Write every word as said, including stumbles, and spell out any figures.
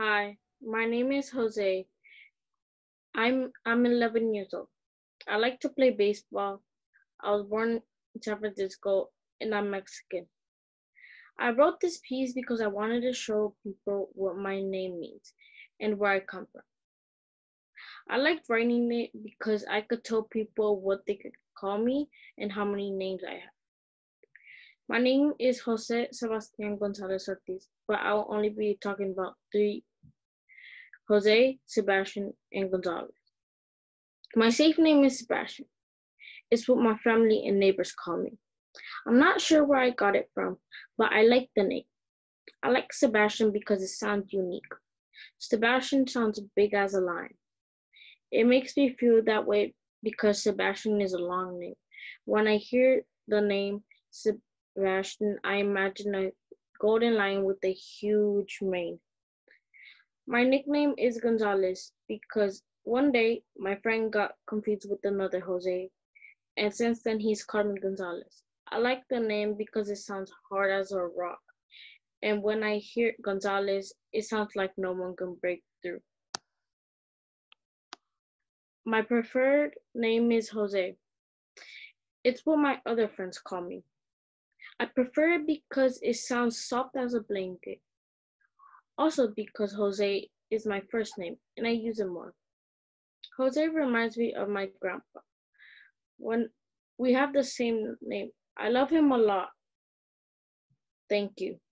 Hi, my name is Jose. I'm I'm eleven years old. I like to play baseball. I was born in San Francisco and I'm Mexican. I wrote this piece because I wanted to show people what my name means and where I come from. I liked writing it because I could tell people what they could call me and how many names I have. My name is Jose Sebastian Gonzalez Ortiz, but I will only be talking about three: Jose, Sebastian, and Gonzalez. My safe name is Sebastian. It's what my family and neighbors call me. I'm not sure where I got it from, but I like the name. I like Sebastian because it sounds unique. Sebastian sounds big as a lion. It makes me feel that way because Sebastian is a long name. When I hear the name Sebastian, I imagine a golden lion with a huge mane. My nickname is Gonzalez because one day my friend got confused with another Jose, and since then he's called me Gonzalez. I like the name because it sounds hard as a rock, and when I hear Gonzalez, it sounds like no one can break through. My preferred name is Jose. It's what my other friends call me. I prefer it because it sounds soft as a blanket. Also because Jose is my first name and I use it more. Jose reminds me of my grandpa. When we have the same name, I love him a lot. Thank you.